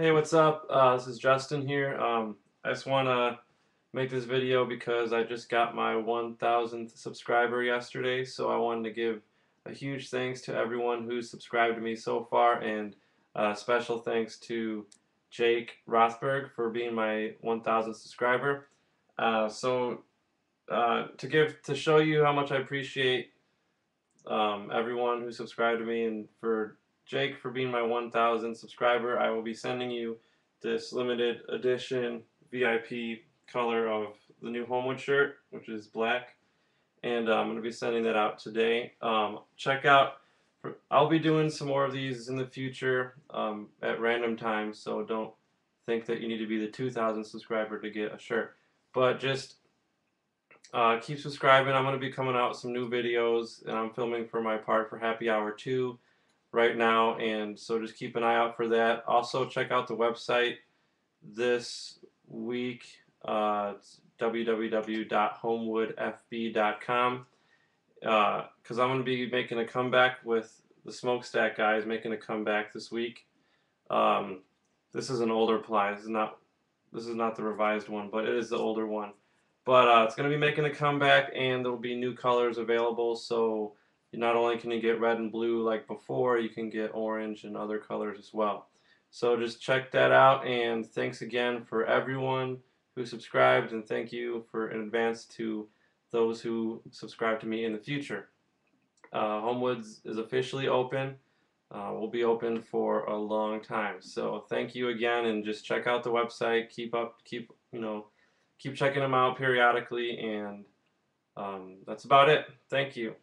Hey, what's up? This is Justin here. I just want to make this video because I just got my 1,000th subscriber yesterday, so I wanted to give a huge thanks to everyone who's subscribed to me so far, and special thanks to Jake Rothberg for being my 1,000th subscriber. To show you how much I appreciate everyone who subscribed to me, and for Jake for being my 1,000th subscriber, I will be sending you this limited edition VIP color of the new Homewood shirt, which is black, and I'm going to be sending that out today. Check out, I'll be doing some more of these in the future at random times, so don't think that you need to be the 2,000th subscriber to get a shirt, but just keep subscribing. I'm going to be coming out with some new videos, and I'm filming for my part for Happy Hour 2 right now, and so just keep an eye out for that. Also, check out the website this week, www.homewoodfb.com, because I'm going to be making a comeback with the Smokestack guys, making a comeback this week. This is an older ply. This is not the revised one, but it is the older one. But it's going to be making a comeback, and there will be new colors available, so not only can you get red and blue like before, you can get orange and other colors as well. So just check that out, and thanks again for everyone who subscribed, and thank you for in advance to those who subscribe to me in the future. Homewood's is officially open. We'll be open for a long time. So thank you again, and just check out the website. Keep checking them out periodically, and that's about it. Thank you.